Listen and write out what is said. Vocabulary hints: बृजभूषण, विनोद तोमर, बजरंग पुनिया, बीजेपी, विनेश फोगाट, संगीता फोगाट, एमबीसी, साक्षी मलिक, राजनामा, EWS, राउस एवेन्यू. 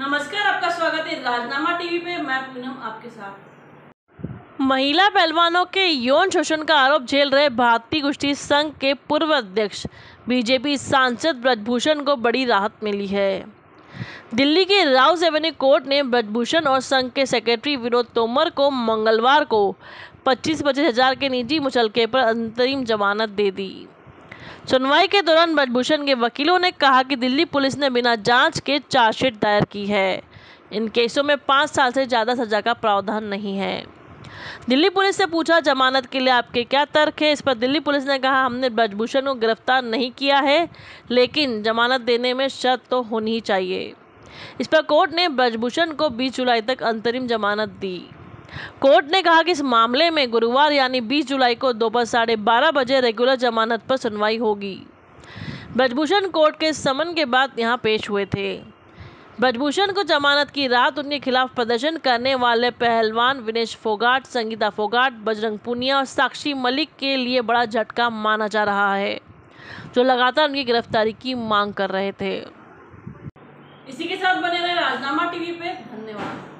नमस्कार, आपका स्वागत है राजनामा टीवी पे। मैं पूनम आपके साथ। महिला पहलवानों के यौन शोषण का आरोप झेल रहे भारतीय कुश्ती संघ के पूर्व अध्यक्ष बीजेपी सांसद बृजभूषण को बड़ी राहत मिली है। दिल्ली के राउस एवेन्यू कोर्ट ने बृजभूषण और संघ के सेक्रेटरी विनोद तोमर को मंगलवार को 25,000 के निजी मुचलके पर अंतरिम जमानत दे दी। सुनवाई के दौरान बृजभूषण के वकीलों ने कहा कि दिल्ली पुलिस ने बिना जांच के चार्जशीट दायर की है। इन केसों में 5 साल से ज़्यादा सजा का प्रावधान नहीं है। दिल्ली पुलिस से पूछा, जमानत के लिए आपके क्या तर्क है? इस पर दिल्ली पुलिस ने कहा, हमने बृजभूषण को गिरफ्तार नहीं किया है, लेकिन जमानत देने में शर्त तो होनी ही चाहिए। इस पर कोर्ट ने बृजभूषण को 20 जुलाई तक अंतरिम जमानत दी। कोर्ट ने कहा कि इस मामले में गुरुवार यानी 20 जुलाई को दोपहर 12:30 बजे रेगुलर जमानत पर सुनवाई होगी। बृजभूषण कोर्ट के समन के बाद यहां पेश हुए थे। बृजभूषण को जमानत की रात उनके खिलाफ प्रदर्शन करने वाले पहलवान विनेश फोगाट, संगीता फोगाट, बजरंग पुनिया और साक्षी मलिक के लिए बड़ा झटका माना जा रहा है, जो लगातार उनकी गिरफ्तारी की मांग कर रहे थे। इसी के साथ बने रहे राजनामा टीवी पे। धन्यवाद।